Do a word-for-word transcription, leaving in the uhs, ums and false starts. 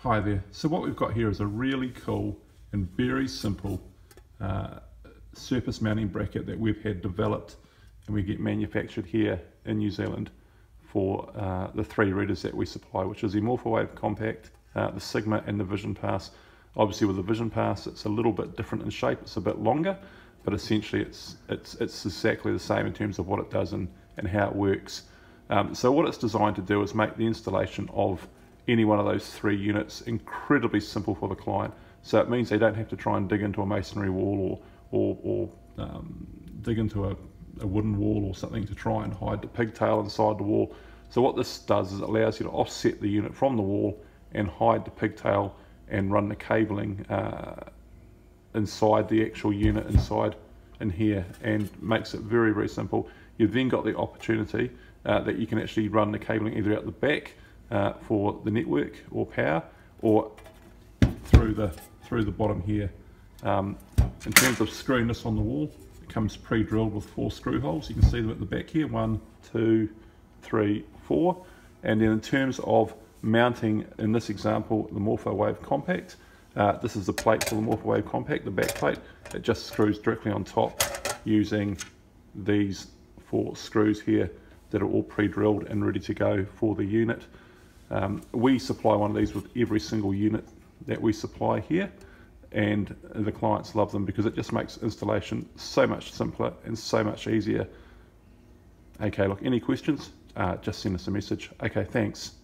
Hi there. So what we've got here is a really cool and very simple uh, surface mounting bracket that we've had developed and we get manufactured here in New Zealand for uh, the three readers that we supply, which is the MorphoWave Compact, uh, the Sigma and the VisionPass. Obviously with the VisionPass it's a little bit different in shape, it's a bit longer, but essentially it's, it's, it's exactly the same in terms of what it does and, and how it works. Um, so what it's designed to do is make the installation of any one of those three units incredibly simple for the client. So it means they don't have to try and dig into a masonry wall or, or, or um, dig into a, a wooden wall or something to try and hide the pigtail inside the wall. So what this does is it allows you to offset the unit from the wall and hide the pigtail and run the cabling uh, inside the actual unit inside in here, and makes it very, very simple. You've then got the opportunity uh, that you can actually run the cabling either out the back Uh, for the network or power, or through the through the bottom here. Um, in terms of screwing this on the wall, it comes pre-drilled with four screw holes. You can see them at the back here: one, two, three, four. And then in terms of mounting, in this example, the MorphoWave Compact. Uh, this is the plate for the MorphoWave Compact, the back plate. It just screws directly on top using these four screws here that are all pre-drilled and ready to go for the unit. Um, we supply one of these with every single unit that we supply here, and the clients love them because it just makes installation so much simpler and so much easier. Okay, look, any questions? Uh, just send us a message. Okay, thanks.